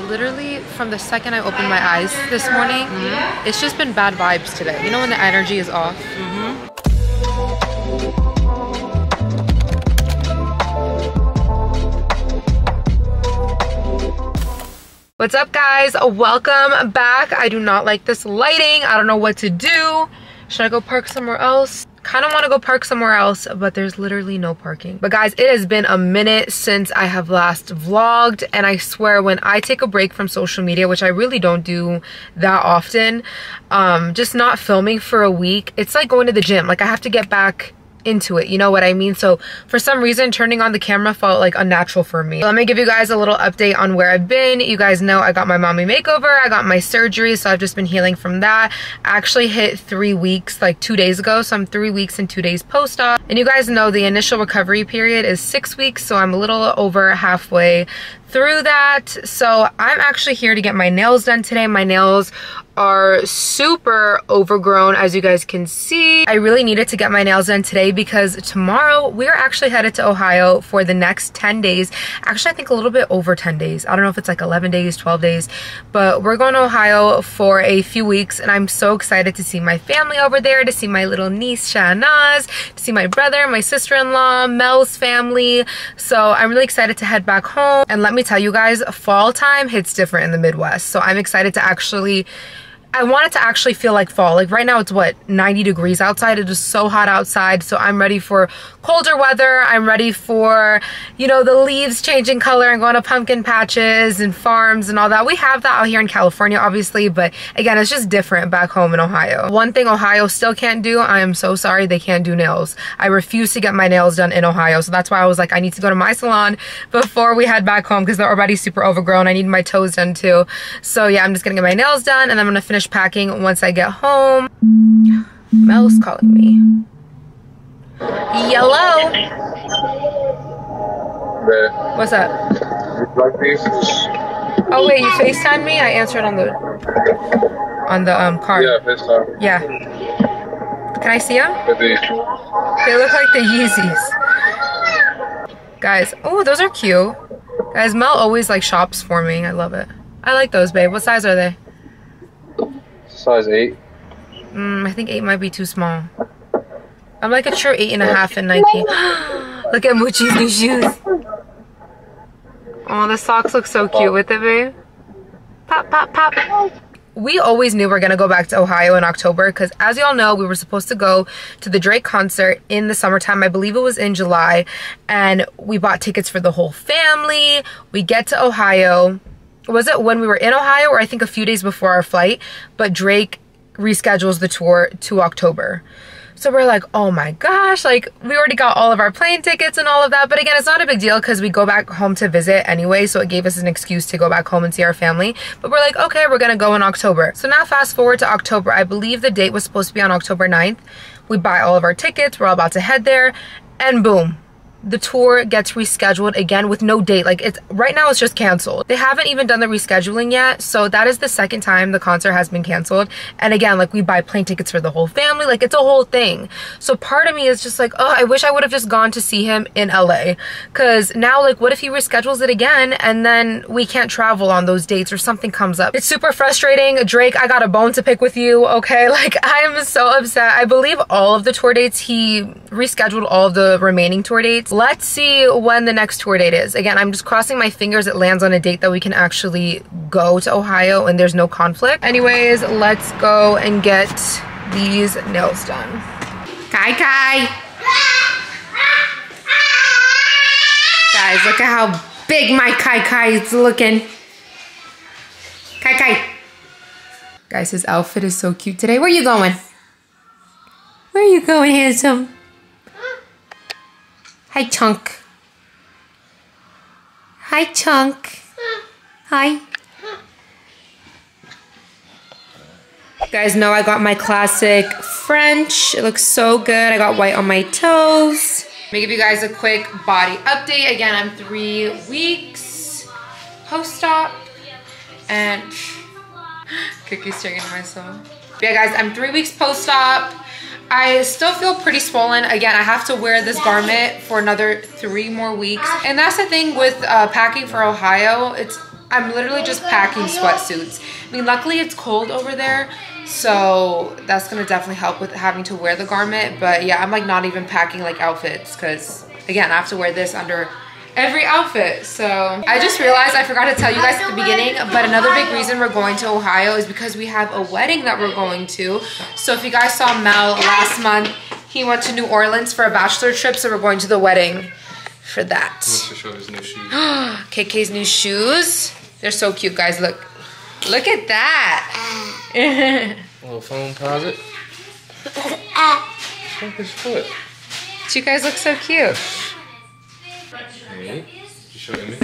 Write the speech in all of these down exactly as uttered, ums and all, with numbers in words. Literally from the second I opened my eyes this morning, mm-hmm. It's just been bad vibes today. You know when the energy is off? Mm-hmm. What's up guys? Welcome back. I do not like this lighting. I don't know what to do. Should I go park somewhere else? Kind of want to go park somewhere else, but there's literally no parking. But guys, it has been a minute since I have last vlogged, and I swear when I take a break from social media, which I really don't do that often, um, just not filming for a week, it's like going to the gym. Like I have to get back into it, you know what I mean? So for some reason turning on the camera felt like unnatural for me. Let me give you guys a little update on where I've been. You guys know I got my mommy makeover, I got my surgery, so I've just been healing from that. I actually hit three weeks like two days ago, so I'm three weeks and two days post-op. And you guys know the initial recovery period is six weeks, so I'm a little over halfway through that. So I'm actually here to get my nails done today. My nails are super overgrown, as you guys can see. I really needed to get my nails done today because tomorrow we're actually headed to Ohio for the next ten days. Actually, I think a little bit over ten days. I don't know if it's like eleven days, twelve days, but we're going to Ohio for a few weeks, and I'm so excited to see my family over there, to see my little niece Shanaz, to see my brother, my sister-in-law, Mel's family. So I'm really excited to head back home. And let me tell you guys, fall time hits different in the Midwest, so I'm excited to actually, I want it to actually feel like fall. Like right now it's what, ninety degrees outside. It is so hot outside, so I'm ready for colder weather. I'm ready for, you know, the leaves changing color and going to pumpkin patches and farms and all that. We have that out here in California obviously, but again, it's just different back home in Ohio. One thing Ohio still can't do, I am so sorry, they can't do nails. I refuse to get my nails done in Ohio, so that's why I was like, I need to go to my salon before we head back home because they're already super overgrown. I need my toes done too. So yeah, I'm just gonna get my nails done and I'm gonna finish packing once I get home. Mel's calling me. Yellow. There. What's up? Oh wait, you FaceTimed me? I answered on the on the um car. Yeah, FaceTime. Yeah. Can I see them? They look like the Yeezys. Guys, oh those are cute. Guys, Mel always like shops for me. I love it. I like those, babe. What size are they? Size eight. Mm, I think eight might be too small. I'm like a true eight and a half in Nike. Look at Moochie's new shoes. Oh, the socks look so cute with it, babe. Pop, pop, pop. We always knew we we're gonna go back to Ohio in October because, as y'all know, we were supposed to go to the Drake concert in the summertime. I believe it was in July, and we bought tickets for the whole family. We get to Ohio. Was it when we were in Ohio, or I think a few days before our flight, but Drake reschedules the tour to October. So we're like, oh my gosh, like we already got all of our plane tickets and all of that. But again, it's not a big deal because we go back home to visit anyway. So it gave us an excuse to go back home and see our family. But we're like, okay, we're going to go in October. So now fast forward to October. I believe the date was supposed to be on October ninth. We buy all of our tickets. We're all about to head there, and boom, the tour gets rescheduled again with no date. Like it's right now it's just canceled. They haven't even done the rescheduling yet, so that is the second time the concert has been canceled. And again, like we buy plane tickets for the whole family, like it's a whole thing. So part of me is just like, oh, I wish I would have just gone to see him in L A, because now like what if he reschedules it again and then we can't travel on those dates or something comes up. It's super frustrating. Drake, I got a bone to pick with you, okay? Like I'm so upset. I believe all of the tour dates, he rescheduled all of the remaining tour dates. Let's see when the next tour date is. Again, I'm just crossing my fingers it lands on a date that we can actually go to Ohio and there's no conflict. Anyways, let's go and get these nails done. Kai Kai. Guys, look at how big my Kai Kai is looking. Kai Kai. Guys, his outfit is so cute today. Where are you going? Where are you going, handsome? Hi, Chunk. Hi, Chunk. Hi. You guys know I got my classic French. It looks so good. I got white on my toes. Let me give you guys a quick body update. Again, I'm three weeks post-op and cookie sticking to myself. Yeah, guys, I'm three weeks post-op. I still feel pretty swollen. Again, I have to wear this garment for another three more weeks. And that's the thing with uh, packing for Ohio. It's I'm literally just packing sweatsuits. I mean, luckily it's cold over there, so that's gonna definitely help with having to wear the garment. But yeah, I'm like not even packing like outfits because again, I have to wear this under every outfit. So I just realized I forgot to tell you guys at the beginning, but another big reason we're going to Ohio is because we have a wedding that we're going to. So if you guys saw Mel last month, he went to New Orleans for a bachelor trip, so we're going to the wedding for that. He wants to show his new shoes. K K's new shoes. They're so cute, guys. Look. Look at that. A little phone posit. Check his foot. You guys look so cute. Hey, you show Emmy?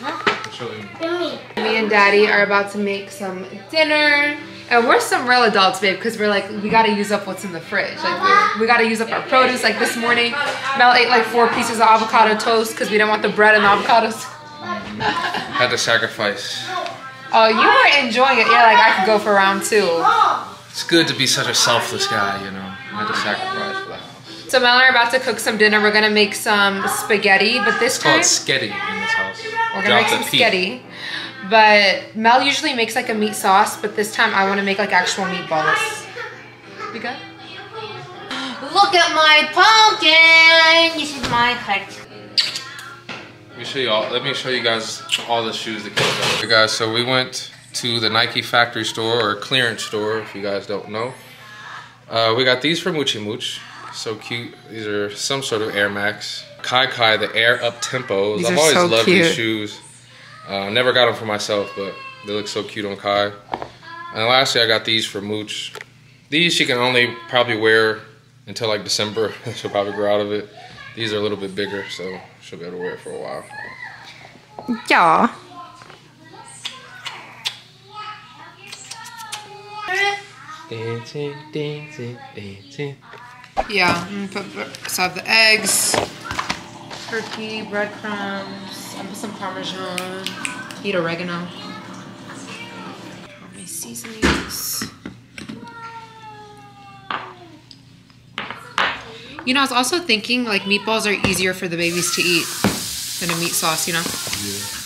Huh? Show Emmy. Me and Daddy are about to make some dinner. And we're some real adults, babe, because we're like, we gotta use up what's in the fridge. Like, we, we gotta use up our produce. Like this morning, Mel ate like four pieces of avocado toast because we didn't want the bread and avocados. Had to sacrifice. Oh, you were enjoying it. Yeah, like I could go for round two. It's good to be such a selfless guy, you know. Had to sacrifice for that. So Mel and I are about to cook some dinner. We're gonna make some spaghetti, but this it's time called sketty in this house. We're gonna Drop make some sketty. But Mel usually makes like a meat sauce, but this time I want to make like actual meatballs. We good? Look at my pumpkin. This is my heart. Let me show you all. Let me show you guys all the shoes that came out. Hey guys, so we went to the Nike factory store or clearance store, if you guys don't know. Uh, we got these for Moochie Mooch. So cute. These are some sort of Air Max. Kai Kai, the Air Up Tempos. These I've always so loved cute. These shoes. I uh, never got them for myself, but they look so cute on Kai. And lastly, I got these for Mooch. These she can only probably wear until like December. She'll probably grow out of it. These are a little bit bigger, so she'll be able to wear it for a while. Yeah. Dancing, dancing, dancing. Yeah, I'm gonna put some of the eggs, turkey, breadcrumbs, I put some parmesan, eat oregano. My seasonings. You know, I was also thinking like meatballs are easier for the babies to eat than a meat sauce, you know? Yeah.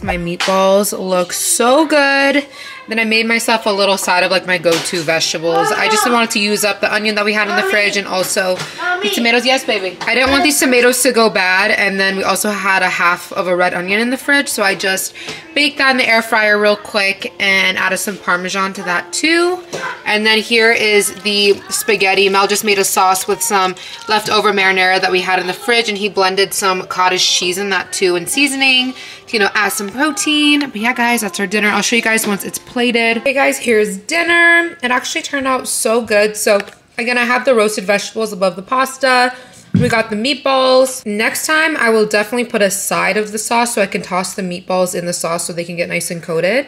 My meatballs look so good. Then I made myself a little side of like my go-to vegetables. I just wanted to use up the onion that we had in the fridge and also the tomatoes. Yes, baby. I didn't want these tomatoes to go bad. And then we also had a half of a red onion in the fridge. So I just baked that in the air fryer real quick and added some Parmesan to that too. And then here is the spaghetti. Mel just made a sauce with some leftover marinara that we had in the fridge. And he blended some cottage cheese in that too and seasoning. You know, add some protein. But yeah, guys, that's our dinner. I'll show you guys once it's plated. Hey guys, here's dinner. It actually turned out so good. So again, I have the roasted vegetables above the pasta. We got the meatballs. Next time I will definitely put a side of the sauce so I can toss the meatballs in the sauce so they can get nice and coated.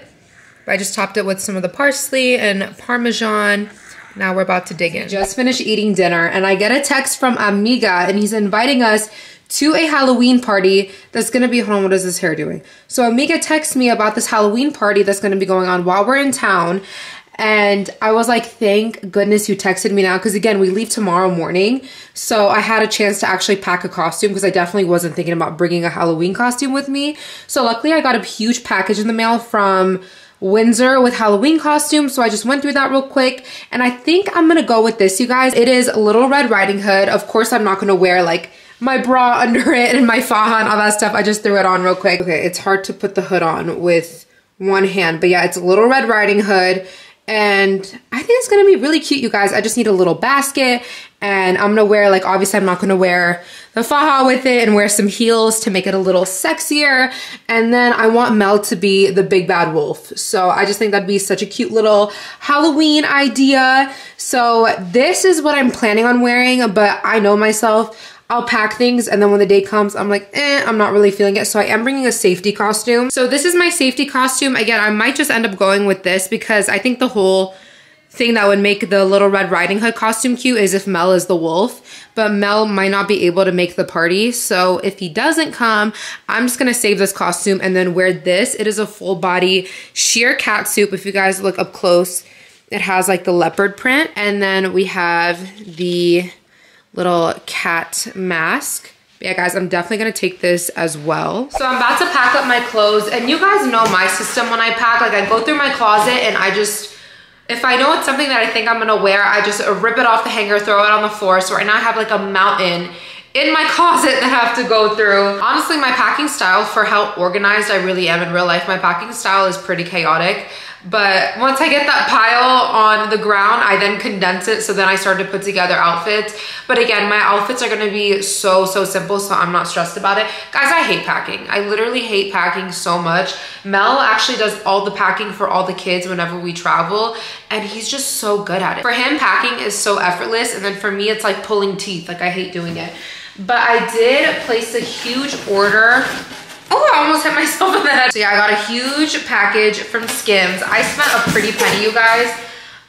But I just topped it with some of the parsley and Parmesan. Now we're about to dig in. Just finished eating dinner and I get a text from Amiga and he's inviting us to a Halloween party that's gonna be, hold on, what is this hair doing? So Amiga texts me about this Halloween party that's gonna be going on while we're in town. And I was like, thank goodness you texted me now. Cause again, we leave tomorrow morning. So I had a chance to actually pack a costume because I definitely wasn't thinking about bringing a Halloween costume with me. So luckily I got a huge package in the mail from Windsor with Halloween costumes, so I just went through that real quick, and I think I'm gonna go with this, you guys. It is Little Red Riding Hood. Of course, I'm not gonna wear like my bra under it and my faja and all that stuff. I just threw it on real quick. Okay, it's hard to put the hood on with one hand, but yeah, it's Little Red Riding Hood, and I think it's gonna be really cute, you guys. I just need a little basket, and I'm gonna wear, like, obviously I'm not gonna wear the faja with it, and wear some heels to make it a little sexier. And then I want Mel to be the big bad wolf. So I just think that'd be such a cute little Halloween idea. So this is what I'm planning on wearing, but I know myself, I'll pack things, and then when the day comes, I'm like, eh, I'm not really feeling it. So I am bringing a safety costume. So this is my safety costume. Again, I might just end up going with this, because I think the whole thing that would make the Little Red Riding Hood costume cute is if Mel is the wolf, but Mel might not be able to make the party. So if he doesn't come, I'm just gonna save this costume and then wear this. It is a full body sheer cat suit. If you guys look up close, it has like the leopard print. And then we have the little cat mask. Yeah, guys, I'm definitely gonna take this as well. So I'm about to pack up my clothes, and you guys know my system when I pack. Like, I go through my closet and I just, if I know it's something that I think I'm gonna wear, I just rip it off the hanger, throw it on the floor. So right now I have like a mountain in my closet that I have to go through. Honestly, my packing style, for how organized I really am in real life, my packing style is pretty chaotic. But once I get that pile on the ground, I then condense it. So then I start to put together outfits. But again, my outfits are gonna be so, so simple, so I'm not stressed about it. Guys, I hate packing. I literally hate packing so much. Mel actually does all the packing for all the kids whenever we travel, and he's just so good at it. For him, packing is so effortless. And then for me, it's like pulling teeth. Like, I hate doing it. But I did place a huge order. Oh, I almost hit myself in the head. So yeah, I got a huge package from Skims. I spent a pretty penny, you guys.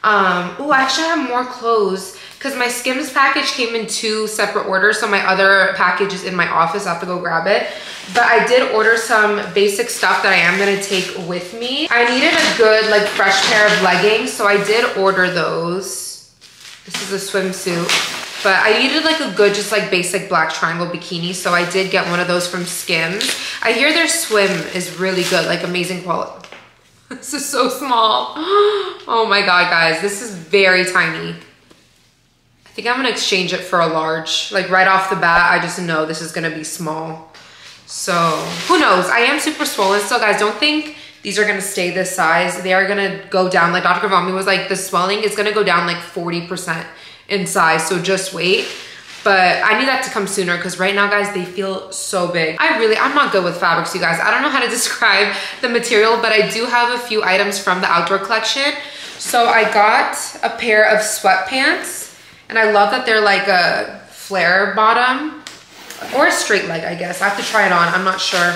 Um, oh, I actually have more clothes, because my Skims package came in two separate orders. So my other package is in my office. I have to go grab it. But I did order some basic stuff that I am gonna take with me. I needed a good, like, fresh pair of leggings. So I did order those. This is a swimsuit. But I needed like a good, just like basic black triangle bikini. So I did get one of those from Skims. I hear their swim is really good, like amazing quality. This is so small. Oh my God, guys, this is very tiny. I think I'm gonna exchange it for a large. Like right off the bat, I just know this is gonna be small. So who knows? I am super swollen still, guys. Don't think these are gonna stay this size. They are gonna go down. Like Doctor Ghavami was like, the swelling is gonna go down like forty percent. In size, so just wait. But I need that to come sooner, because right now, guys, they feel so big. I really, I'm not good with fabrics, you guys. I don't know how to describe the material, but I do have a few items from the outdoor collection. So I got a pair of sweatpants, and I love that they're like a flare bottom or a straight leg, I guess. I have to try it on. I'm not sure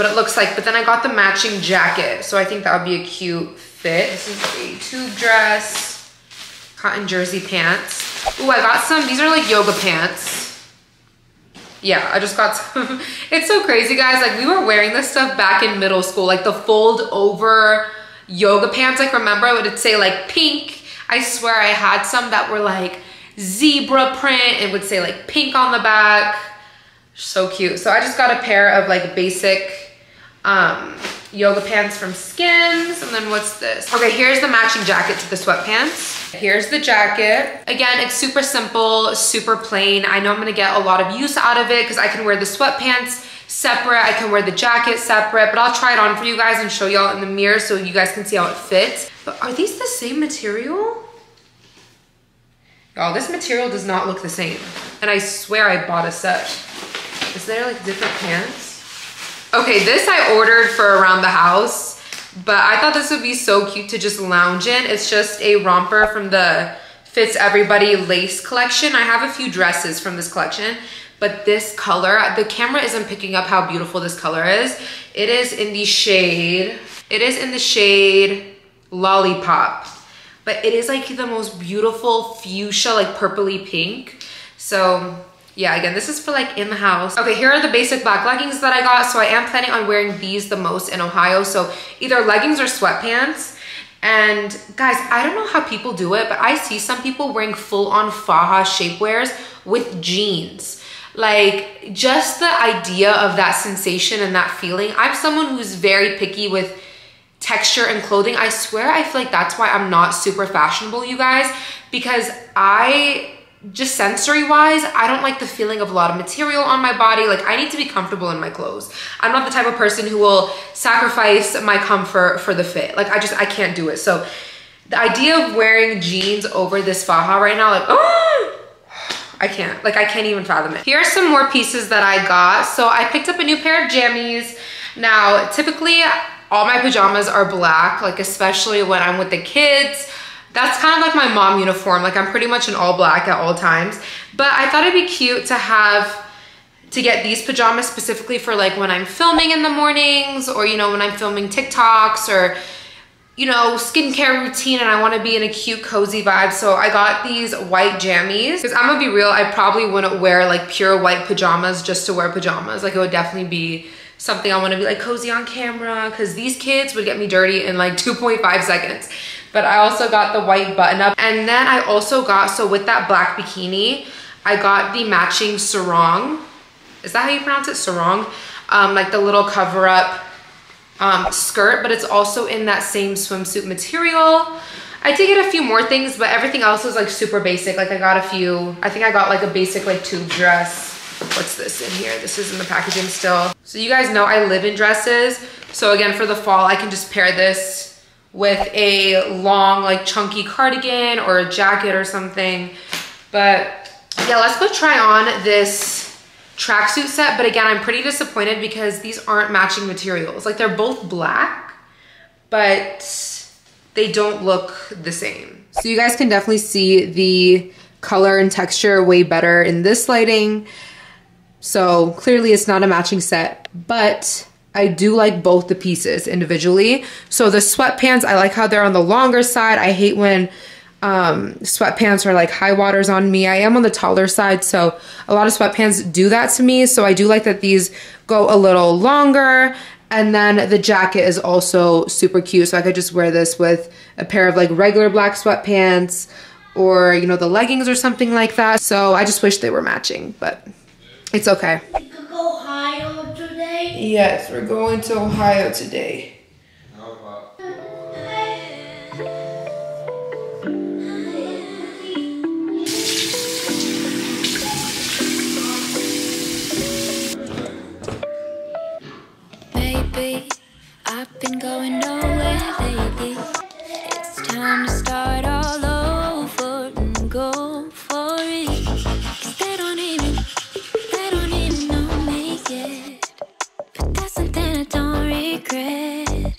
what it looks like. But then I got the matching jacket, so I think that would be a cute fit. This is a tube dress. Cotton jersey pants. Ooh, I got some, these are like yoga pants. Yeah, I just got some. It's so crazy, guys. Like, we were wearing this stuff back in middle school, like the fold over yoga pants. Like, remember, I would say like pink. I swear I had some that were like zebra print. It would say like pink on the back. So cute. So I just got a pair of like basic um, yoga pants from Skims. And then what's this? Okay, here's the matching jacket to the sweatpants. Here's the jacket. Again, it's super simple, super plain. I know I'm gonna get a lot of use out of it, because I can wear the sweatpants separate, I can wear the jacket separate, but I'll try it on for you guys and show y'all in the mirror so you guys can see how it fits. But are these the same material? Y'all, this material does not look the same. And I swear I bought a set. Is there like different pants? Okay, this I ordered for around the house, but I thought this would be so cute to just lounge in. It's just a romper from the Fits Everybody lace collection. I have a few dresses from this collection, but this color, the camera isn't picking up how beautiful this color is. It is in the shade, it is in the shade Lollipop, but it is like the most beautiful fuchsia, like purpley pink. So yeah, again, this is for like in the house. Okay, here are the basic black leggings that I got. So I am planning on wearing these the most in Ohio. So either leggings or sweatpants. And guys, I don't know how people do it, but I see some people wearing full on faja shapewears with jeans. Like, just the idea of that sensation and that feeling. I'm someone who's very picky with texture and clothing. I swear I feel like that's why I'm not super fashionable, you guys, because I just sensory wise, I don't like the feeling of a lot of material on my body. Like, I need to be comfortable in my clothes. I'm not the type of person who will sacrifice my comfort for the fit. Like, I just, I can't do it. So the idea of wearing jeans over this faja right now, like, oh, I can't, like, I can't even fathom it. Here are some more pieces that I got. So I picked up a new pair of jammies. Now, typically all my pajamas are black, like, especially when I'm with the kids. That's kind of like my mom uniform. Like, I'm pretty much in all black at all times. But I thought it'd be cute to have, to get these pajamas specifically for like when I'm filming in the mornings, or, you know, when I'm filming TikToks or, you know, skincare routine, and I want to be in a cute, cozy vibe. So I got these white jammies, because I'm gonna be real, I probably wouldn't wear like pure white pajamas just to wear pajamas. Like, it would definitely be something I want to be like cozy on camera, because these kids would get me dirty in like two point five seconds. But I also got the white button up, and then I also got, so with that black bikini, I got the matching sarong. Is that how you pronounce it? Sarong? Um, like the little cover up um, skirt, but it's also in that same swimsuit material. I did get a few more things, but everything else was like super basic. Like, I got a few, I think I got like a basic like tube dress. What's this in here? This is in the packaging still. So you guys know I live in dresses. So again, for the fall, I can just pair this with a long, like, chunky cardigan or a jacket or something. But yeah, let's go try on this tracksuit set. But again, I'm pretty disappointed because these aren't matching materials. Like, they're both black, but they don't look the same. So you guys can definitely see the color and texture way better in this lighting. So clearly it's not a matching set, but I do like both the pieces individually. So the sweatpants, I like how they're on the longer side. I hate when um, sweatpants are like high waters on me. I am on the taller side, so a lot of sweatpants do that to me. So I do like that these go a little longer. And then the jacket is also super cute. So I could just wear this with a pair of like regular black sweatpants, or, you know, the leggings or something like that. So I just wish they were matching, but it's okay. Yes, we're going to Ohio today. Baby, I've been going nowhere lately. It's time to start all over and go for it. 'Cause they don't even, they don't even know me yet. Something I don't regret.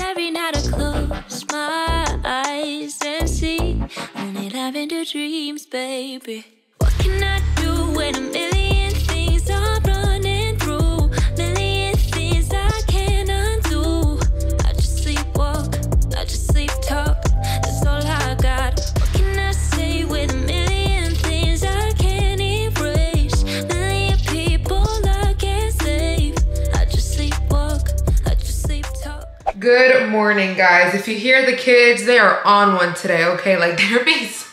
Every night I close my eyes and see only love in the dreams, baby. What can I do when a million things are running through? Million things I can't undo. I just sleepwalk, I just sleep talk. That's all I got. What can I say with a million? Good morning, guys. If you hear the kids, they are on one today, okay? Like, they're being so...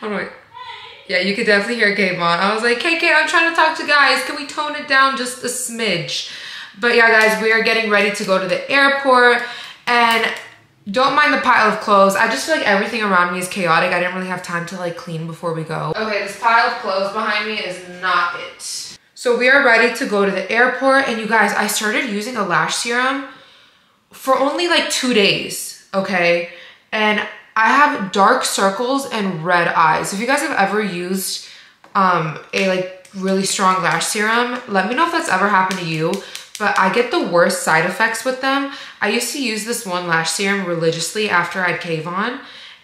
Hold on, wait. Yeah, you could definitely hear Kayvon. I was like, K K, I'm trying to talk to guys. Can we tone it down just a smidge? But yeah, guys, we are getting ready to go to the airport. And don't mind the pile of clothes. I just feel like everything around me is chaotic. I didn't really have time to, like, clean before we go. Okay, this pile of clothes behind me is not it. So we are ready to go to the airport. And you guys, I started using a lash serum for only like two days, okay? And I have dark circles and red eyes. If you guys have ever used um, a like really strong lash serum, let me know if that's ever happened to you, but I get the worst side effects with them. I used to use this one lash serum religiously after I had Kayvon,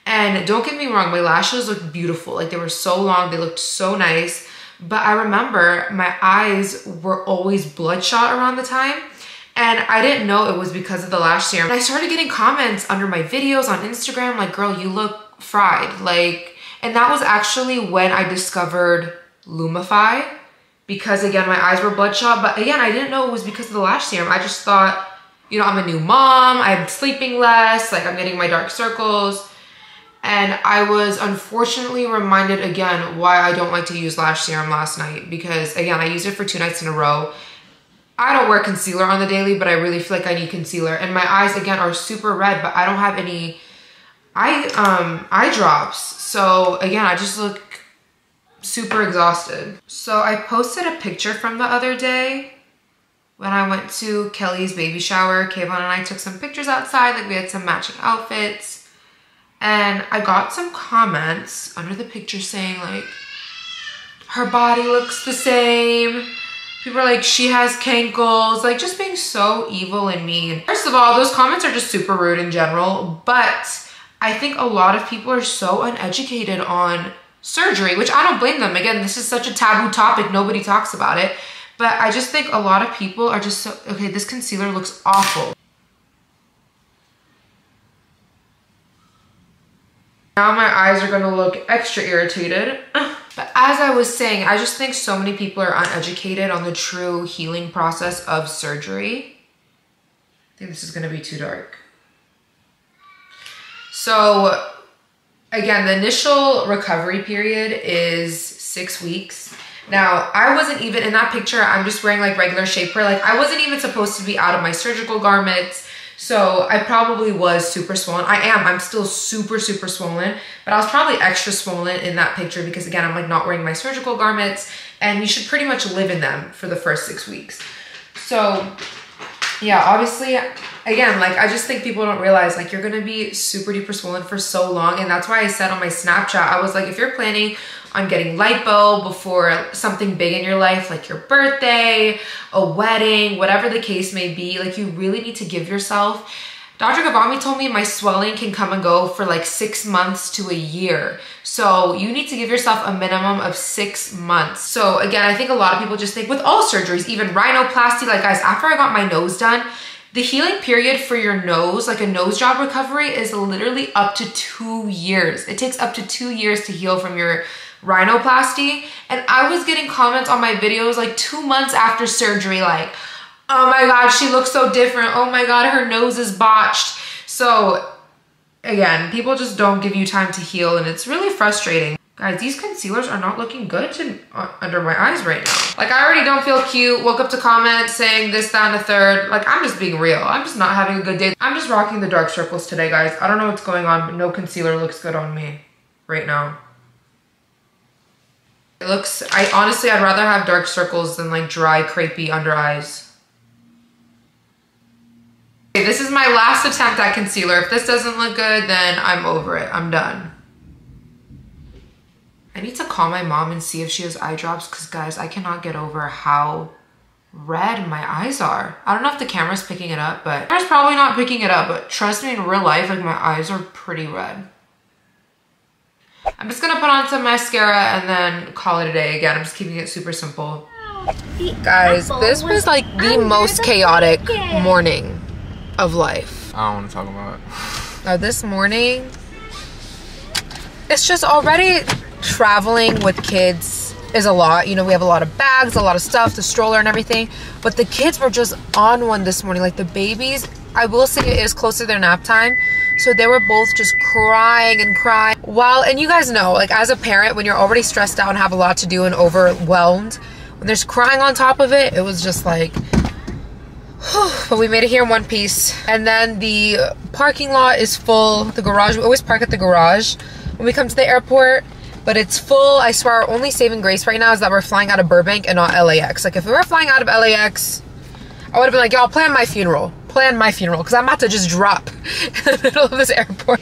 and don't get me wrong, my lashes looked beautiful. Like, they were so long, they looked so nice, but I remember my eyes were always bloodshot around the time. And I didn't know it was because of the lash serum. And I started getting comments under my videos on Instagram, like, girl, you look fried. Like, and that was actually when I discovered Lumify, because again, my eyes were bloodshot. But again, I didn't know it was because of the lash serum. I just thought, you know, I'm a new mom, I'm sleeping less, like, I'm getting my dark circles. And I was unfortunately reminded again why I don't like to use lash serum last night, because again, I used it for two nights in a row. I don't wear concealer on the daily, but I really feel like I need concealer. And my eyes, again, are super red, but I don't have any eye, um, eye drops. So again, I just look super exhausted. So I posted a picture from the other day when I went to Kelly's baby shower. Kayvon and I took some pictures outside, like we had some matching outfits. And I got some comments under the picture saying like, her body looks the same. People are like, she has cankles, like just being so evil and mean. First of all, those comments are just super rude in general, but I think a lot of people are so uneducated on surgery, which I don't blame them. Again, this is such a taboo topic, nobody talks about it. But I just think a lot of people are just so, okay, this concealer looks awful. Now my eyes are gonna look extra irritated. But as I was saying, I just think so many people are uneducated on the true healing process of surgery. I think this is gonna be too dark. So again, the initial recovery period is six weeks. Now, I wasn't even, in that picture, I'm just wearing like regular shapewear. Like I wasn't even supposed to be out of my surgical garments. So I probably was super swollen. I am, I'm still super, super swollen, but I was probably extra swollen in that picture because again, I'm like not wearing my surgical garments, and you should pretty much live in them for the first six weeks. So yeah, obviously, again, like I just think people don't realize like you're gonna be super duper swollen for so long. And that's why I said on my Snapchat, I was like, if you're planning on getting lipo before something big in your life, like your birthday, a wedding, whatever the case may be, like you really need to give yourself. Doctor Ghavami told me my swelling can come and go for like six months to a year. So you need to give yourself a minimum of six months. So again, I think a lot of people just think with all surgeries, even rhinoplasty, like guys, after I got my nose done, the healing period for your nose, like a nose job recovery, is literally up to two years. It takes up to two years to heal from your rhinoplasty. And I was getting comments on my videos like two months after surgery, like, oh my God, she looks so different. Oh my God, her nose is botched. So again, people just don't give you time to heal, and it's really frustrating. Guys, these concealers are not looking good to, uh, under my eyes right now. Like I already don't feel cute, woke up to comments saying this, that, and the third. Like I'm just being real. I'm just not having a good day. I'm just rocking the dark circles today, guys. I don't know what's going on, but no concealer looks good on me right now. It looks, I honestly, I'd rather have dark circles than like dry, crepey under eyes. Okay, this is my last attempt at concealer. If this doesn't look good, then I'm over it. I'm done. I need to call my mom and see if she has eye drops because, guys, I cannot get over how red my eyes are. I don't know if the camera's picking it up, but... The camera's probably not picking it up, but trust me, in real life, like, my eyes are pretty red. I'm just going to put on some mascara and then call it a day again. I'm just keeping it super simple. The guys, this was, like, the most the chaotic bucket. morning of life. I don't want to talk about it. Now, this morning, it's just already... Traveling with kids is a lot. You know, we have a lot of bags, a lot of stuff, the stroller and everything, but the kids were just on one this morning. Like the babies, I will say it is close to their nap time, so they were both just crying and crying. Well, and you guys know, like as a parent, when you're already stressed out and have a lot to do and overwhelmed, when there's crying on top of it, it was just like, whew, but we made it here in one piece. And then the parking lot is full. The garage, we always park at the garage when we come to the airport, but it's full. I swear our only saving grace right now is that we're flying out of Burbank and not L A X. Like if we were flying out of L A X, I would have been like, y'all plan my funeral. Plan my funeral, because I'm about to just drop in the middle of this airport.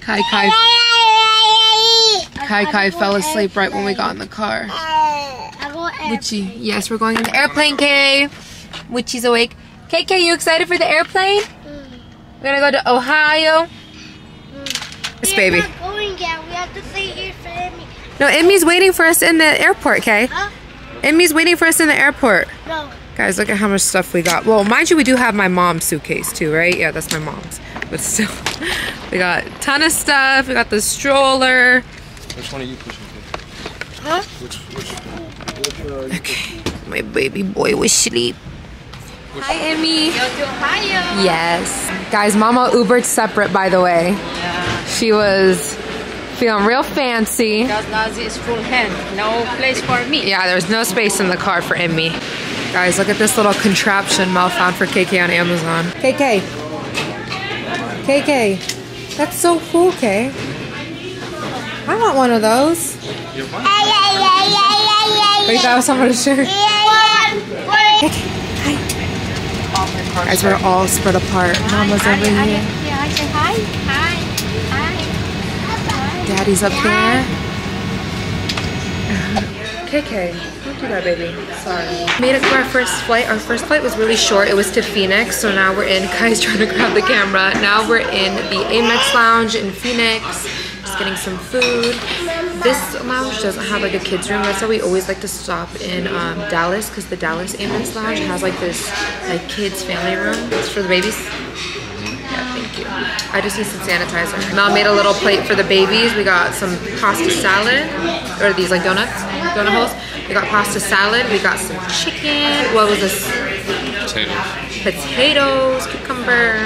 Kai Kai, Kai Kai fell asleep right when we got in the car. Moochie, yes, we're going in the airplane, Kay. Moochie's awake. Kay, Kay, you excited for the airplane? We're gonna go to Ohio. This baby. No, Emmy's waiting for us in the airport, Kay. Huh? Emmy's waiting for us in the airport. No. Guys, look at how much stuff we got. Well, mind you, we do have my mom's suitcase too, right? Yeah, that's my mom's. But still, we got a ton of stuff. We got the stroller. Which one are you pushing, Kay? Huh? Which, which, which uh, okay. Pushing? My baby boy was asleep. Hi, Emmy. Go to Ohio. Yes. Guys, Mama Ubered separate, by the way. Yeah. She was... feeling real fancy. Because Nazi is full hand. No place for me. Yeah, there's no space in the car for Emmy. Guys, look at this little contraption Mel found for K K on Amazon. K K. K K. That's so cool, K. I want one of those. Wait, that was someone's shirt. Hi. Guys, we're all spread apart. Hi, Mama's hi, over hi, here. Yeah, I said hi. Hi. Hi. Daddy's up hi. there. K K, don't do that, baby. Sorry. Made it to our first flight. Our first flight was really short. It was to Phoenix, so now we're in. Kai's trying to grab the camera. Now we're in the Amex Lounge in Phoenix. Just getting some food. This lounge doesn't have like a kids room. That's why we always like to stop in um, Dallas, because the Dallas Amex Lounge has like this like kids family room. It's for the babies. I just need some sanitizer. Mel made a little plate for the babies. We got some pasta salad, or these like donuts, donut holes. We got pasta salad, we got some chicken. What was this? Potatoes. Potatoes, cucumber.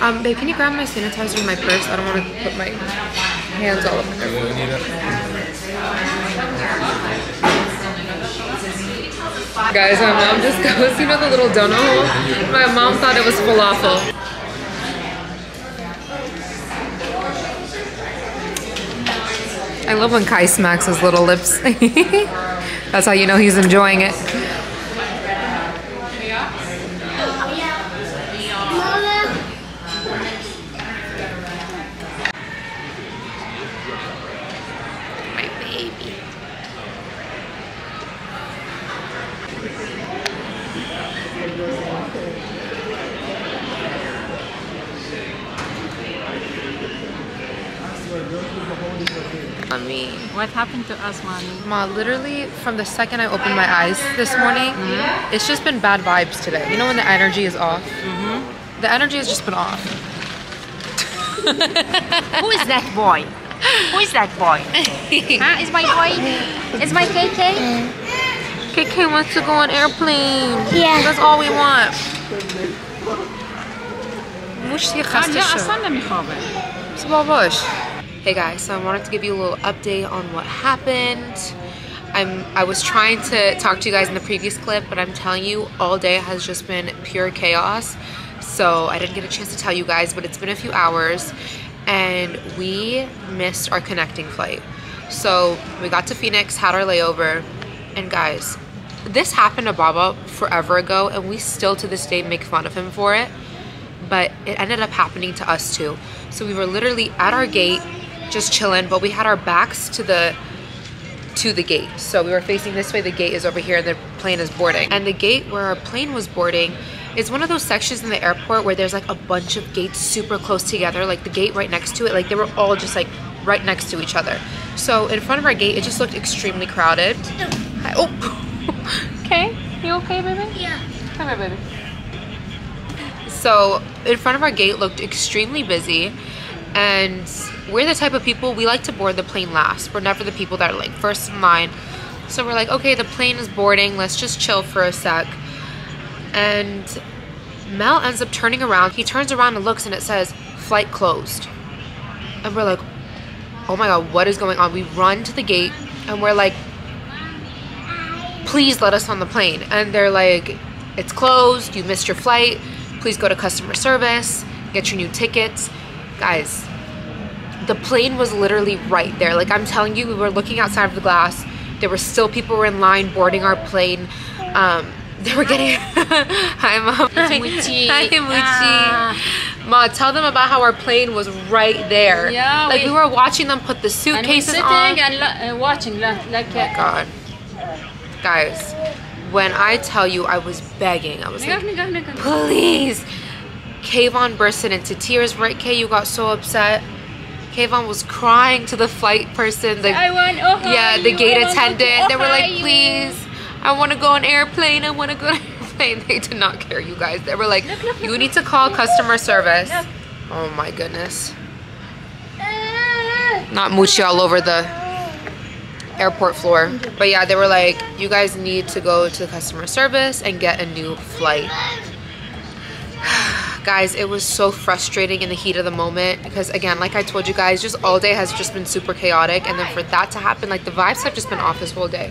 Um, babe, can you grab my sanitizer in my purse? I don't want to put my hands all over there. Guys, my mom just goes, you know the little donut hole? My mom thought it was falafel. I love when Kai smacks his little lips. That's how you know he's enjoying it. My baby. Mommy. What happened to us, Mommy? Ma, literally from the second I opened my eyes this morning, mm-hmm. it's just been bad vibes today. You know when the energy is off? Mm-hmm. The energy has just been off. Who is that boy? Who is that boy? Huh? Is my boy? Is my K K? Mm. K K wants to go on airplane. Yeah. That's all we want. Hey guys, so I wanted to give you a little update on what happened. I'm, I was trying to talk to you guys in the previous clip, but I'm telling you, all day has just been pure chaos. So I didn't get a chance to tell you guys, but it's been a few hours and we missed our connecting flight. So we got to Phoenix, had our layover, and guys, this happened to Baba forever ago and we still to this day make fun of him for it. But it ended up happening to us too. So we were literally at our gate, just chilling, but we had our backs to the to the gate. So we were facing this way, the gate is over here, and the plane is boarding. And the gate where our plane was boarding is one of those sections in the airport where there's like a bunch of gates super close together, like the gate right next to it, like they were all just like right next to each other. So in front of our gate, it just looked extremely crowded. Hi. Oh, okay, you okay, baby? Yeah. Come here, baby. So in front of our gate looked extremely busy, and we're the type of people, we like to board the plane last. We're never the people that are like first in line. So we're like, okay, the plane is boarding, let's just chill for a sec. And Mel ends up turning around. He turns around and looks and it says, flight closed. And we're like, oh my God, what is going on? We run to the gate and we're like, please let us on the plane. And they're like, it's closed, you missed your flight. Please go to customer service, get your new tickets. Guys, the plane was literally right there. Like I'm telling you, we were looking outside of the glass. There were still people who were in line boarding our plane. Um, they were getting, hi Mom. It's Moochie. Hi Moochie. Ah. Ma, tell them about how our plane was right there. Yeah, like we, we were watching them put the suitcases and on. And and watching like that. Oh God, guys. When I tell you I was begging, I was like, please. Kayvon bursted into tears, right Kay? You got so upset. Kayvon was crying to the flight person. The, I want Ohio. Yeah, the gate attendant. They were like, please, I want to go on airplane. I want to go on airplane. They did not care, you guys. They were like, look, look, you look, need look. to call customer service. Look. Oh my goodness. Not Moochie all over the airport floor. But yeah, they were like, you guys need to go to the customer service and get a new flight. Guys, it was so frustrating in the heat of the moment, because again, like I told you guys, just all day has just been super chaotic, and then for that to happen, like the vibes have just been off this whole day.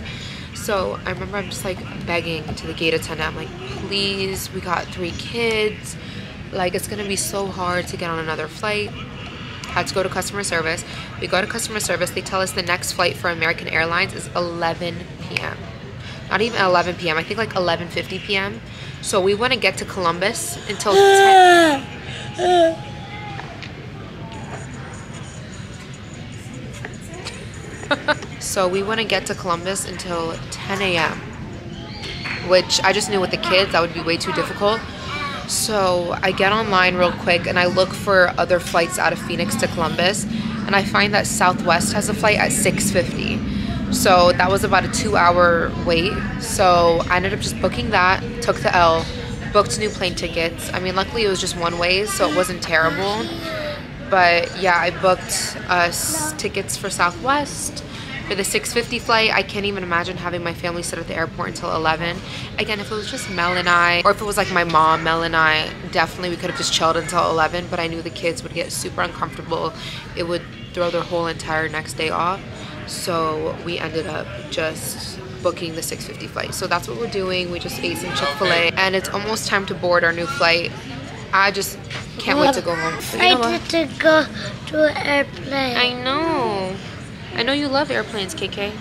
So I remember I'm just like begging to the gate attendant. I'm like, please, we got three kids. Like, it's gonna be so hard to get on another flight. Had to go to customer service. We go to customer service. They tell us the next flight for American Airlines is eleven p m Not even eleven p m I think like eleven fifty p m So we wouldn't get to Columbus until ten. So we wouldn't get to Columbus until ten a m Which I just knew with the kids, that would be way too difficult. So I get online real quick and I look for other flights out of Phoenix to Columbus, and I find that Southwest has a flight at six fifty. So that was about a two hour wait. So I ended up just booking that, took the L, booked new plane tickets. I mean, luckily it was just one way, so it wasn't terrible. But yeah, I booked us uh, tickets for Southwest. For the six fifty flight, I can't even imagine having my family sit at the airport until eleven. Again, if it was just Mel and I, or if it was like my mom, Mel and I, definitely we could have just chilled until eleven, but I knew the kids would get super uncomfortable. It would throw their whole entire next day off. So we ended up just booking the six fifty flight. So that's what we're doing. We just ate some Chick-fil-A, and it's almost time to board our new flight. I just can't well, wait to go home. You know I need to go to an airplane. I know. I know you love airplanes, K K.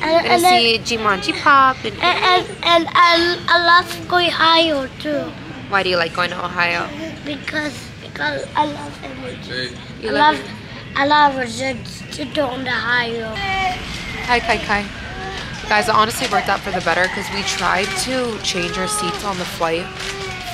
And, and I see Jumanji Pop. And, and, and, and I love going to Ohio, too. Why do you like going to Ohio? Because because I love it. You I love, love it? I love it to go to Ohio. Hi, Kai Kai. Guys, it honestly worked out for the better because we tried to change our seats on the flight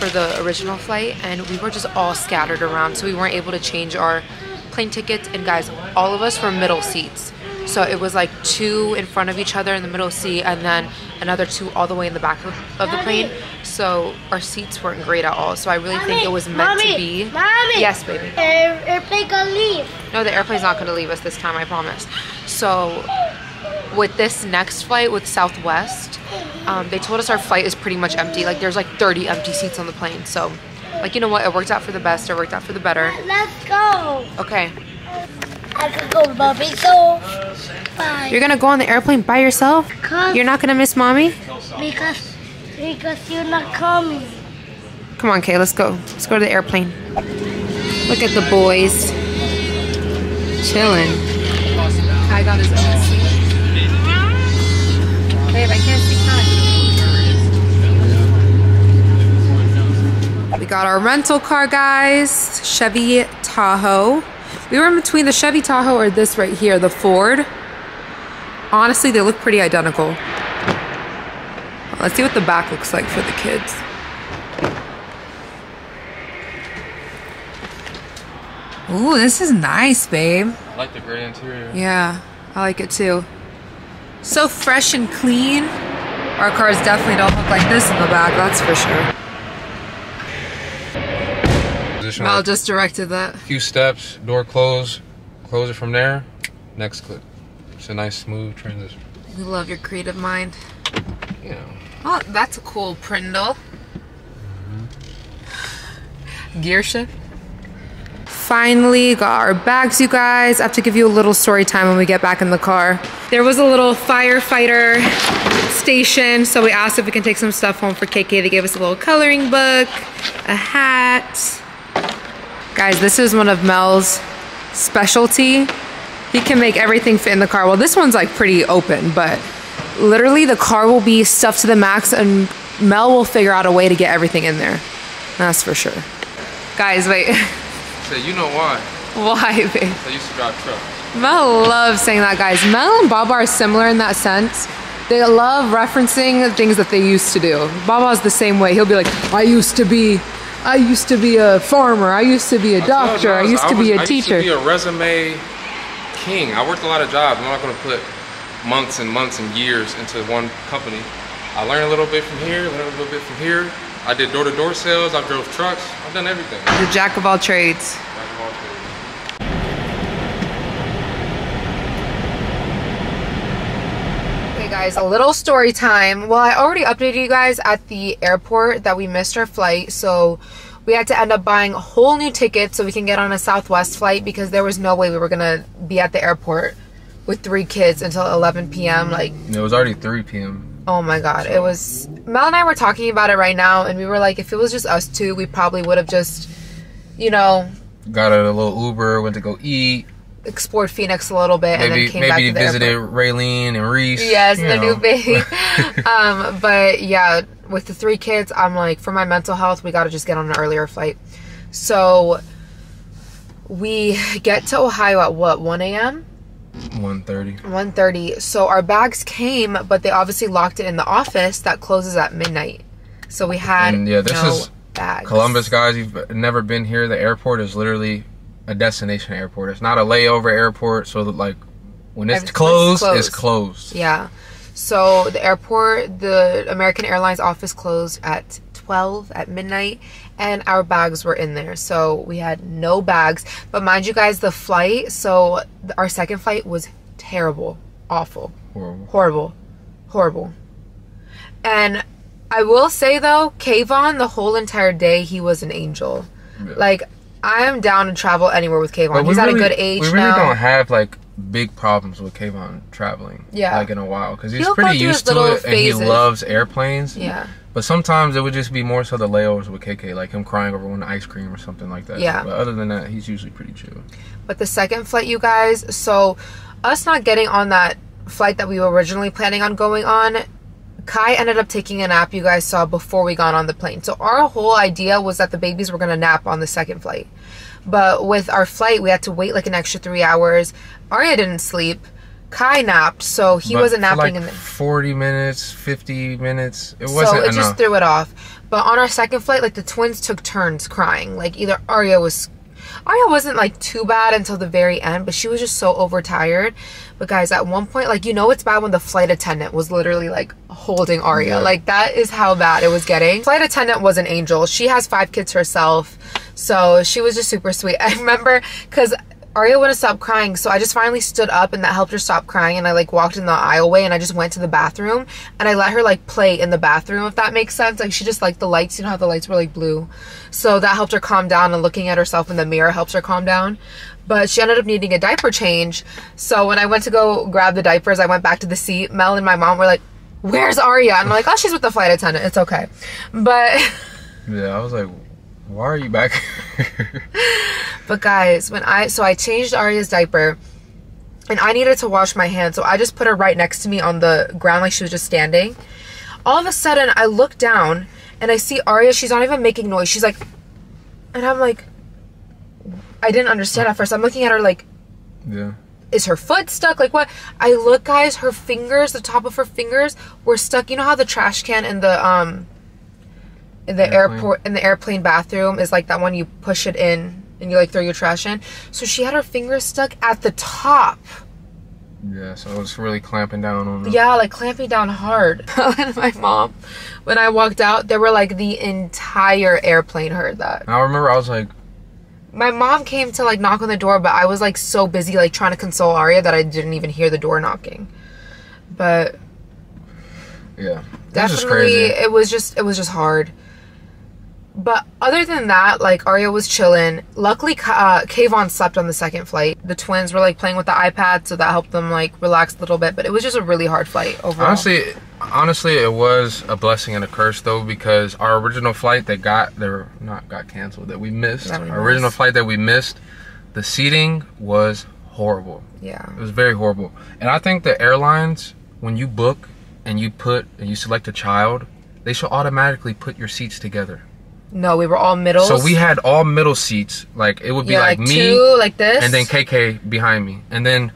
for the original flight, and we were just all scattered around, so we weren't able to change our plane tickets. And guys, all of us were middle seats, so it was like two in front of each other in the middle seat, and then another two all the way in the back of, of the plane. So our seats weren't great at all. So I really Mommy, think it was meant Mommy, to be. Mommy, yes, baby. Air, airplane gonna leave. No, the airplane's not gonna leave us this time, I promise. So with this next flight with Southwest, um, they told us our flight is pretty much empty. Like there's like thirty empty seats on the plane. So. Like, you know what? It worked out for the best. It worked out for the better. Let's go. Okay. I could go, Bobby. So, bye. You're going to go on the airplane by yourself? Because you're not going to miss Mommy? Because, because you're not coming. Come on, Kay. Let's go. Let's go to the airplane. Look at the boys. Chilling. I got his own seat. Babe, I can't see time. We got our rental car, guys, Chevy Tahoe. We were in between the Chevy Tahoe or this right here, the Ford. Honestly, they look pretty identical. Let's see what the back looks like for the kids. Ooh, this is nice, babe. I like the gray interior. Yeah, I like it too. So fresh and clean. Our cars definitely don't look like this in the back, that's for sure. Mel just directed that. A few steps, door close, close it from there, next clip. It's a nice smooth transition. We love your creative mind. Yeah. Oh, that's a cool prindle. Mm-hmm. Gear shift. Finally got our bags, you guys. I have to give you a little story time when we get back in the car. There was a little firefighter station, so we asked if we can take some stuff home for K K. They gave us a little coloring book, a hat. Guys, this is one of Mel's specialty. He can make everything fit in the car. Well, this one's like pretty open, but literally the car will be stuffed to the max and Mel will figure out a way to get everything in there. That's for sure. Guys, wait. So you know why. Why, babe? I used to drive trucks. Mel loves saying that, guys. Mel and Baba are similar in that sense. They love referencing the things that they used to do. Baba's the same way. He'll be like, I used to be... I used to be a farmer. I used to be a doctor. I, I used to I was, be a I teacher. I used to be a resume king. I worked a lot of jobs. I'm not going to put months and months and years into one company. I learned a little bit from here, learned a little bit from here. I did door-to-door sales. I drove trucks. I've done everything. The jack of all trades. Jack of all trades. Guys, a little story time. Well, I already updated you guys at the airport that we missed our flight, so we had to end up buying a whole new ticket so we can get on a Southwest flight because there was no way we were gonna be at the airport with three kids until eleven p m Like, it was already three p m Oh my God, so. It was, Mel and I were talking about it right now, and we were like, if it was just us two, we probably would have just, you know, got a little Uber, went to go eat, explored Phoenix a little bit, maybe, and then came maybe back to the visited airport. Raylene and Reese. Yes, the know. new baby. um, but yeah, with the three kids, I'm like, for my mental health, we got to just get on an earlier flight. So we get to Ohio at what, one a m one thirty. one thirty. So our bags came, but they obviously locked it in the office that closes at midnight. So we had and yeah, this no is bags. Columbus, guys, you've never been here. The airport is literally a destination airport. It's not a layover airport. So that, like, when it's closed, closed, it's closed. Yeah. So the airport, the American Airlines office closed at twelve at midnight, and our bags were in there. So we had no bags. But mind you guys, the flight, so our second flight was terrible, awful, horrible, horrible, horrible. And I will say though, Kayvon, the whole entire day, he was an angel. Yeah. Like, I am down to travel anywhere with Kayvon. He's really, at a good age now. We really now. don't have, like, big problems with Kayvon traveling. Yeah. Like, in a while. Because he's He'll pretty used to it, phases. and he loves airplanes. Yeah. But sometimes it would just be more so the layovers with K K, like him crying over one ice cream or something like that. Yeah. But other than that, he's usually pretty chill. But the second flight, you guys, so us not getting on that flight that we were originally planning on going on, Kai ended up taking a nap, you guys saw, before we got on the plane. So our whole idea was that the babies were going to nap on the second flight. But with our flight, we had to wait like an extra three hours. Aria didn't sleep. Kai napped, so he but wasn't napping like in the forty minutes, fifty minutes. It wasn't So it enough. just threw it off. But on our second flight, like, the twins took turns crying. Like, either Aria was... Aria wasn't, like, too bad until the very end, but she was just so overtired. But, guys, at one point, like, you know it's bad when the flight attendant was literally, like, holding Aria. Yeah. Like, that is how bad it was getting. Flight attendant was an angel. She has five kids herself, so she was just super sweet. I remember, because Aria wouldn't stop crying, so I just finally stood up, and that helped her stop crying, and I, like, walked in the aisleway, and I just went to the bathroom, and I let her, like, play in the bathroom, if that makes sense. Like, she just liked the lights. You know how the lights were, like, blue? So that helped her calm down, and looking at herself in the mirror helps her calm down. But she ended up needing a diaper change, so when I went to go grab the diapers, I went back to the seat. Mel and my mom were like, "Where's Aria?" And I'm like, "Oh, she's with the flight attendant. It's okay." But... yeah, I was like... why are you back here? But guys, when I so I changed Aria's diaper, and I needed to wash my hands, so I just put her right next to me on the ground, like she was just standing. All of a sudden, I look down and I see Aria. She's not even making noise. She's like, and I'm like, I didn't understand at first. I'm looking at her like, yeah, is her foot stuck? Like, what? I look, guys, her fingers, the top of her fingers were stuck. You know how the trash can and the um. In the airplane. airport, in the airplane bathroom is like that one you push it in and you like throw your trash in. So she had her fingers stuck at the top. Yeah, so it was really clamping down on her. Yeah, like clamping down hard. And my mom, when I walked out, there were like the entire airplane heard that. I remember I was like... my mom came to like knock on the door, but I was like so busy like trying to console Aria that I didn't even hear the door knocking. But... yeah. Definitely, just crazy. it was just it was just hard. But other than that, like, Aria was chilling. Luckily, uh, Kayvon slept on the second flight. The twins were, like, playing with the iPad, so that helped them, like, relax a little bit. But it was just a really hard flight overall. Honestly, honestly, it was a blessing and a curse, though, because our original flight that got, there, not got canceled, that we missed, that we our missed. original flight that we missed, the seating was horrible. Yeah. It was very horrible. And I think the airlines, when you book and you put, and you select a child, they should automatically put your seats together. No, we were all middle. So we had all middle seats. Like, it would be yeah, like, like me, two, like this, and then K K behind me, and then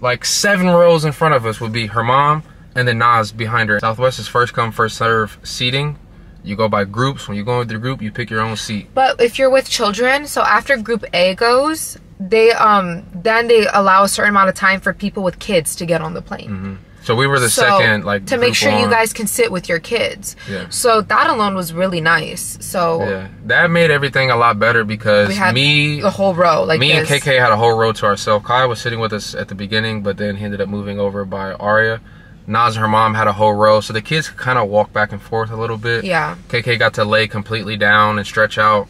like seven rows in front of us would be her mom, and then Naz behind her. Southwest is first come, first serve seating. You go by groups. When you go with the group, you pick your own seat. But if you're with children, so after Group A goes, they um then they allow a certain amount of time for people with kids to get on the plane. Mm-hmm. So we were the so, second, like, to make sure on. you guys can sit with your kids. Yeah. So that alone was really nice. So yeah, that made everything a lot better because we had me the whole row. Like me this. and K K had a whole row to ourselves. Kai was sitting with us at the beginning, but then he ended up moving over by Aria. Naz and her mom had a whole row, so the kids could kind of walk back and forth a little bit. Yeah. K K got to lay completely down and stretch out.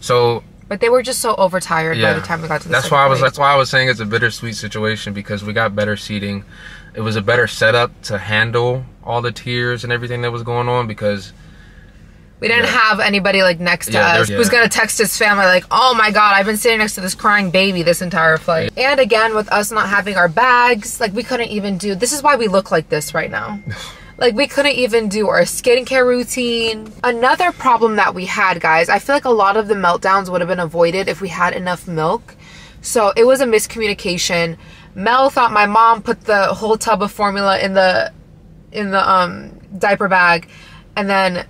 So But they were just so overtired yeah. by the time we got to the that's why I was place. That's why I was saying it's a bittersweet situation, because we got better seating. It was a better setup to handle all the tears and everything that was going on, because we didn't yeah. have anybody like next to yeah, us yeah. who's gonna text his family like, oh my God, I've been sitting next to this crying baby this entire flight. Yeah. And again, with us not having our bags, like we couldn't even do, this is why we look like this right now. Like we couldn't even do our skincare routine. Another problem that we had, guys, I feel like a lot of the meltdowns would have been avoided if we had enough milk. So it was a miscommunication. Mel thought my mom put the whole tub of formula in the in the um, diaper bag, and then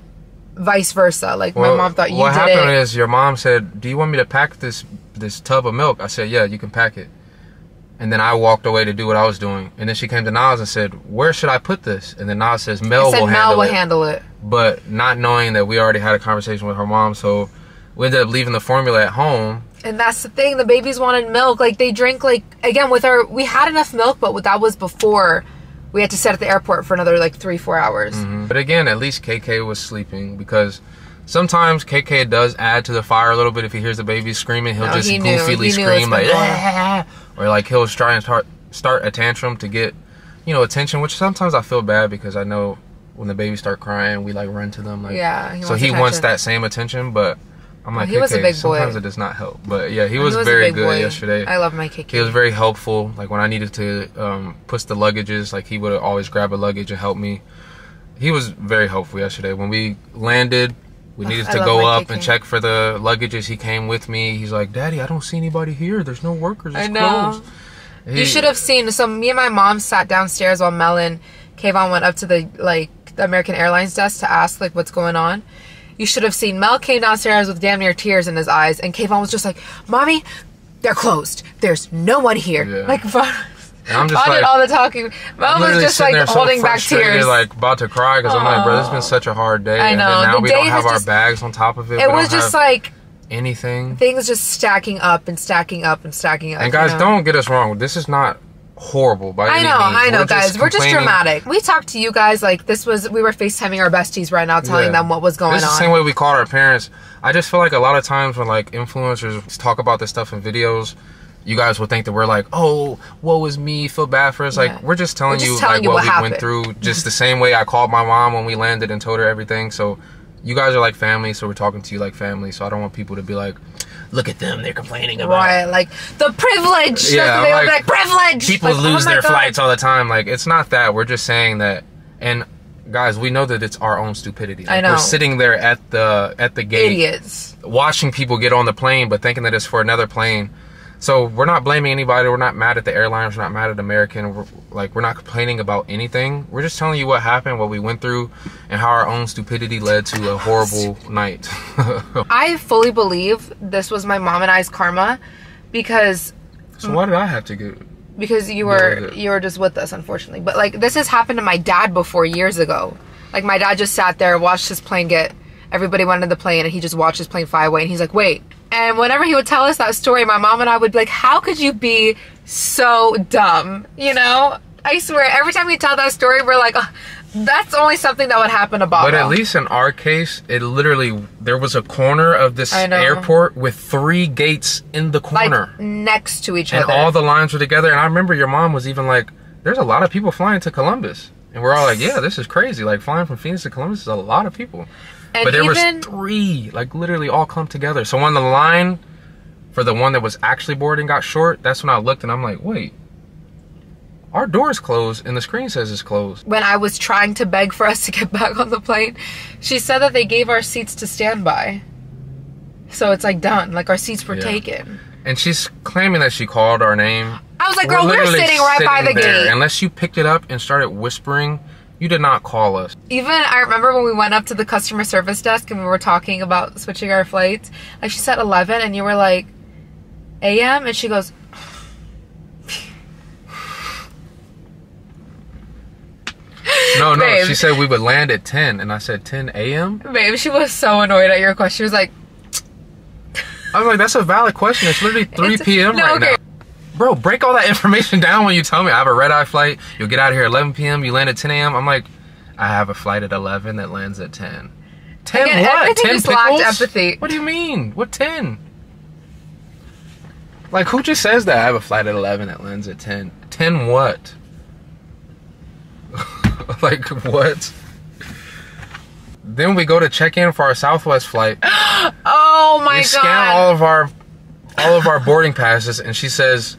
vice versa. Like well, my mom thought you did it. What happened is your mom said, "Do you want me to pack this this tub of milk?" I said, "Yeah, you can pack it." And then I walked away to do what I was doing. And then she came to Nas and said, where should I put this? And then Nas says, Mel will handle it. Mel will handle it. But not knowing that we already had a conversation with her mom, so we ended up leaving the formula at home. And that's the thing, the babies wanted milk. Like they drink like, again, with our, we had enough milk, but that was before we had to sit at the airport for another like three, four hours. Mm-hmm. But again, at least K K was sleeping, because sometimes K K does add to the fire a little bit. If he hears the baby screaming, he'll no, just he goofily he scream like, ah! Or like he'll try and start, start a tantrum to get, you know, attention, which sometimes I feel bad, because I know when the babies start crying, we like run to them. Like, yeah, he so wants he attention. wants that same attention, but I'm like, well, he K K, was a big boy. Sometimes it does not help. But yeah, he was, he was very good boy. yesterday. I love my K K. He was very helpful. Like when I needed to um, push the luggages, like he would always grab a luggage and help me. He was very helpful yesterday. When we landed, we needed I to go up K K. and check for the luggages. He came with me. He's like, Daddy, I don't see anybody here. There's no workers. It's I know. closed. He, you should have seen. So me and my mom sat downstairs while Mel and Kayvon went up to the like the American Airlines desk to ask like what's going on. You should have seen. Mel came downstairs with damn near tears in his eyes, and Kayvon was just like, Mommy, they're closed. There's no one here. Yeah. Like, and I'm just I like, did all the talking. Mel was just like holding so back tears, like about to cry, because I'm like, bro, it's been such a hard day. I know. And then now the we day don't have our just, bags on top of it. It we was don't just have like anything. Things just stacking up and stacking up and stacking up. And guys, you know? Don't get us wrong. This is not horrible by any means. I know, I know, we're guys. We're just dramatic. We talked to you guys like this was. We were FaceTiming our besties right now, telling yeah. them what was going this is on. The same way we called our parents. I just feel like a lot of times when like influencers talk about this stuff in videos, you guys will think that we're like, oh, woe is me, feel bad for us. Yeah. Like, we're just telling we're just you telling like you what, what we happened. went through. Just the same way I called my mom when we landed and told her everything. So you guys are like family, so we're talking to you like family. So I don't want people to be like, look at them, they're complaining about right, like the privilege. Yeah, they like, like privilege. People like, lose oh their God. flights all the time. Like, it's not that. We're just saying that. And guys, we know that it's our own stupidity. Like, I know. We're sitting there at the at the gate, idiots, watching people get on the plane, but thinking that it's for another plane. So we're not blaming anybody. We're not mad at the airlines. We're not mad at American. We're, like, we're not complaining about anything. We're just telling you what happened, what we went through, and how our own stupidity led to a horrible night. I fully believe this was my mom and I's karma, because... So why did I have to get... Because you were, you were just with us, unfortunately. But, like, this has happened to my dad before years ago. Like, my dad just sat there, watched his plane get... Everybody went in the plane, and he just watched his plane fly away, and he's like, wait... And whenever he would tell us that story, my mom and I would be like, how could you be so dumb? You know? I swear, every time we tell that story, we're like, oh, that's only something that would happen to Baba. But at least in our case, it literally, there was a corner of this airport with three gates in the corner. Like, next to each other. And all the lines were together. And I remember your mom was even like, there's a lot of people flying to Columbus. And we're all like, yeah, this is crazy. Like, flying from Phoenix to Columbus is a lot of people. And but there even, was three, like literally all clumped together. So when the line for the one that was actually boarding got short, that's when I looked and I'm like, wait, our door is closed and the screen says it's closed. When I was trying to beg for us to get back on the plane, she said that they gave our seats to standby. So it's like done, like our seats were yeah. taken. And she's claiming that she called our name. I was like, girl, we're, we're sitting, sitting right by the there. gate. Unless you picked it up and started whispering, you did not call us. Even I remember when we went up to the customer service desk and we were talking about switching our flights. Like she said eleven and you were like A M and she goes No, no, babe. She said we would land at ten and I said ten A M Babe, she was so annoyed at your question. She was like I was like, that's a valid question. It's literally three P M No, right okay. now. Bro, break all that information down when you tell me I have a red-eye flight. You'll get out of here at eleven P M You land at ten A M I'm like, I have a flight at eleven that lands at ten. ten Again, what? ten pickles? Lacked empathy. What do you mean? What ten? Like, who just says that? I have a flight at eleven that lands at ten. ten what? Like, what? Then we go to check in for our Southwest flight. Oh my god! We scan god. all of our all of our boarding passes, and she says,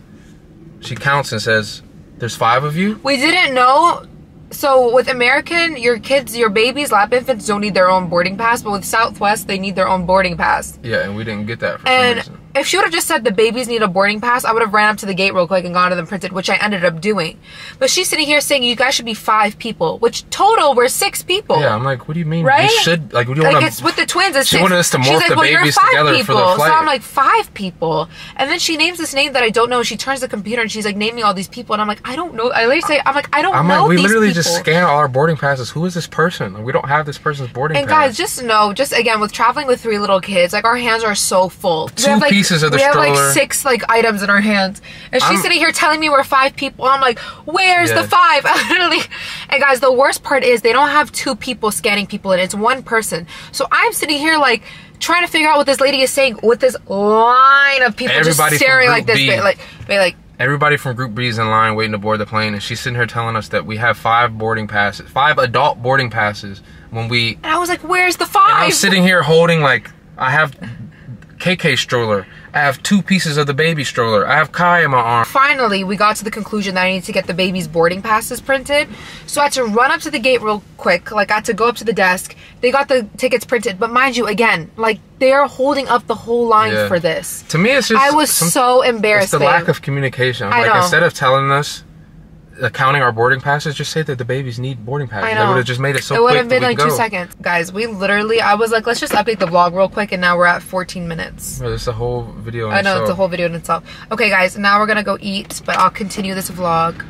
she counts and says, "There's five of you." We didn't know. So with American, your kids, your babies, lap infants don't need their own boarding pass, but with Southwest, they need their own boarding pass. Yeah, and we didn't get that for and some reason. If she would have just said the babies need a boarding pass, I would have ran up to the gate real quick and gotten them printed, which I ended up doing. But she's sitting here saying you guys should be five people, which total we're six people. Yeah, I'm like, what do you mean? Right? You should, like, we don't like wanna, it's with the twins. It's she six. wanted us to morph like, the well, babies together people. for the flight. So I'm like, five people, and then she names this name that I don't know. She turns the computer and she's like naming all these people, and I'm like, I don't know. I literally say, I'm like, I don't I'm know. Like, we these literally people. just scan all our boarding passes. Who is this person? Like, we don't have this person's boarding. And pass. guys, just know, just again with traveling with three little kids, like our hands are so full. Two have, like, pieces of the we stroller. have like six like items in our hands, and she's I'm, sitting here telling me we're five people. I'm like, where's yeah. the five? Literally. And guys, the worst part is they don't have two people scanning people, and it's one person. So I'm sitting here like trying to figure out what this lady is saying with this line of people Everybody just staring like this, B, like like. Everybody from Group B is in line waiting to board the plane, and she's sitting here telling us that we have five boarding passes, five adult boarding passes. When we and I was like, where's the five? And I'm sitting here holding like I have. K K stroller. I have two pieces of the baby stroller. I have Kai in my arm. Finally, we got to the conclusion that I need to get the baby's boarding passes printed. So I had to run up to the gate real quick. Like, I had to go up to the desk. They got the tickets printed. But mind you, again, like, they're holding up the whole line yeah. for this. To me, it's just... I was some, so embarrassed. It's the babe. lack of communication. I like, know. Instead of telling us... counting our boarding passes, just say that the babies need boarding passes. That would have just made it so quick. It would have been like two seconds. Guys, we literally, I was like, let's just update the vlog real quick, and now we're at fourteen minutes. Bro, there's a whole video in itself. I know, it's a whole video in itself. Okay, guys, now we're gonna go eat, but I'll continue this vlog.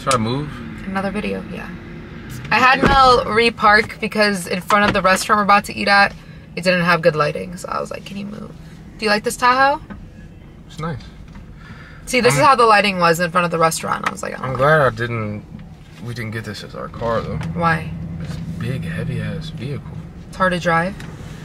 Should I move? Another video, yeah. I had Mel repark because in front of the restaurant we're about to eat at, it didn't have good lighting, so I was like, can you move? Do you like this Tahoe? It's nice. See, this I'm, is how the lighting was in front of the restaurant. I was like, oh, I'm glad I didn't, we didn't get this as our car, though. Why? This big, heavy-ass vehicle. It's hard to drive?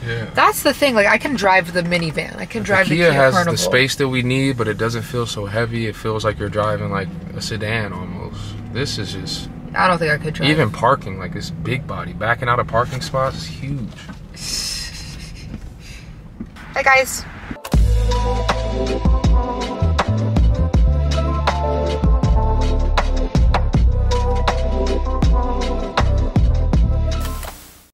Yeah. That's the thing. Like, I can drive the minivan. I can the drive Kia the Kia has Carnival. The space that we need, but it doesn't feel so heavy. It feels like you're driving, like, a sedan almost. This is just... I don't think I could drive. Even parking, like, this big body. Backing out of parking spots is huge. Hey, guys.